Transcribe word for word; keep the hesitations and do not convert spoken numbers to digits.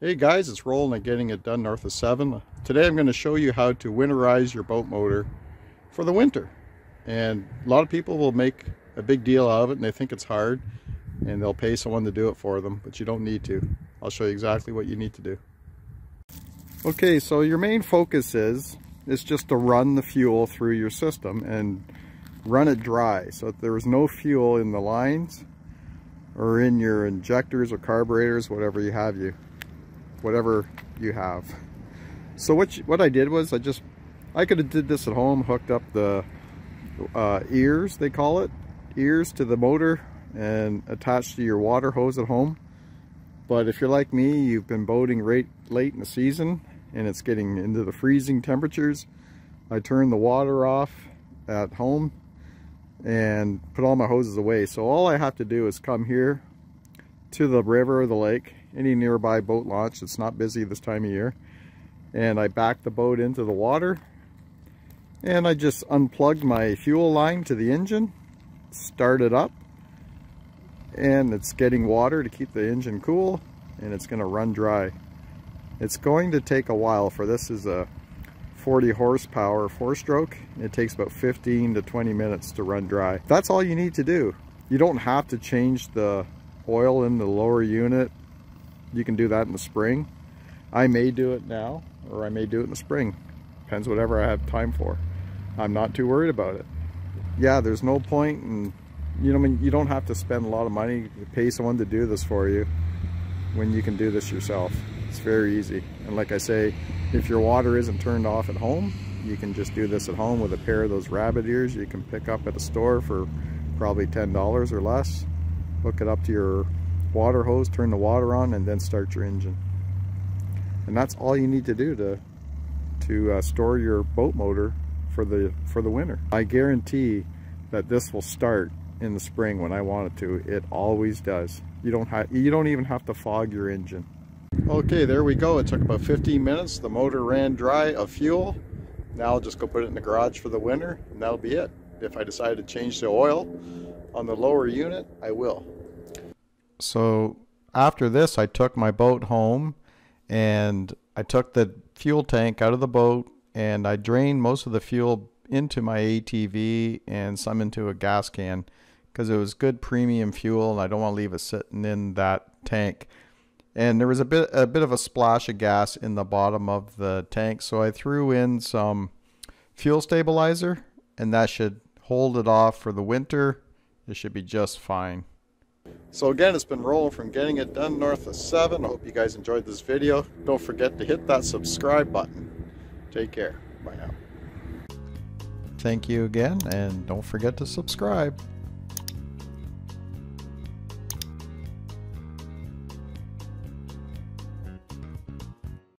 Hey guys, it's Roland at Getting It Done North of Seven. Today I'm going to show you how to winterize your boat motor for the winter. And a lot of people will make a big deal out of it and they think it's hard and they'll pay someone to do it for them, but you don't need to. I'll show you exactly what you need to do. Okay, so your main focus is, is just to run the fuel through your system and run it dry so that there is no fuel in the lines or in your injectors or carburetors, whatever you have you. whatever you have. So what, you, what I did was I just, I could have did this at home, hooked up the uh, ears, they call it, ears to the motor and attached to your water hose at home. But if you're like me, you've been boating right late in the season and it's getting into the freezing temperatures. I turned the water off at home and put all my hoses away. So all I have to do is come here to the river or the lake, any nearby boat launch that's not busy this time of year, and I backed the boat into the water and I just unplugged my fuel line to the engine, started up, and it's getting water to keep the engine cool and it's going to run dry. It's going to take a while, for this is a forty horsepower four stroke. It takes about fifteen to twenty minutes to run dry. That's all you need to do. You don't have to change the oil in the lower unit. You can do that in the spring. I may do it now or I may do it in the spring. Depends whatever I have time for. I'm not too worried about it. Yeah, there's no point in, you know, I mean, you don't have to spend a lot of money to pay someone to do this for you when you can do this yourself. It's very easy. And like I say, if your water isn't turned off at home, you can just do this at home with a pair of those rabbit ears you can pick up at a store for probably ten dollars or less. Hook it up to your water hose, turn the water on, and then start your engine. And that's all you need to do to to uh, store your boat motor for the for the winter. I guarantee that this will start in the spring when I want it to. It always does. You don't have you don't even have to fog your engine. Okay, there we go. It took about fifteen minutes. The motor ran dry of fuel. Now I'll just go put it in the garage for the winter, and that'll be it. If I decide to change the oil on the lower unit, I will. So after this, I took my boat home and I took the fuel tank out of the boat and I drained most of the fuel into my A T V and some into a gas can because it was good premium fuel and I don't want to leave it sitting in that tank. And there was a bit, a bit of a splash of gas in the bottom of the tank. So I threw in some fuel stabilizer and that should hold it off for the winter. It should be just fine. So again, it's been Roland from Getting It Done North of Seven. I hope you guys enjoyed this video. Don't forget to hit that subscribe button. Take care. Bye now. Thank you again, and don't forget to subscribe.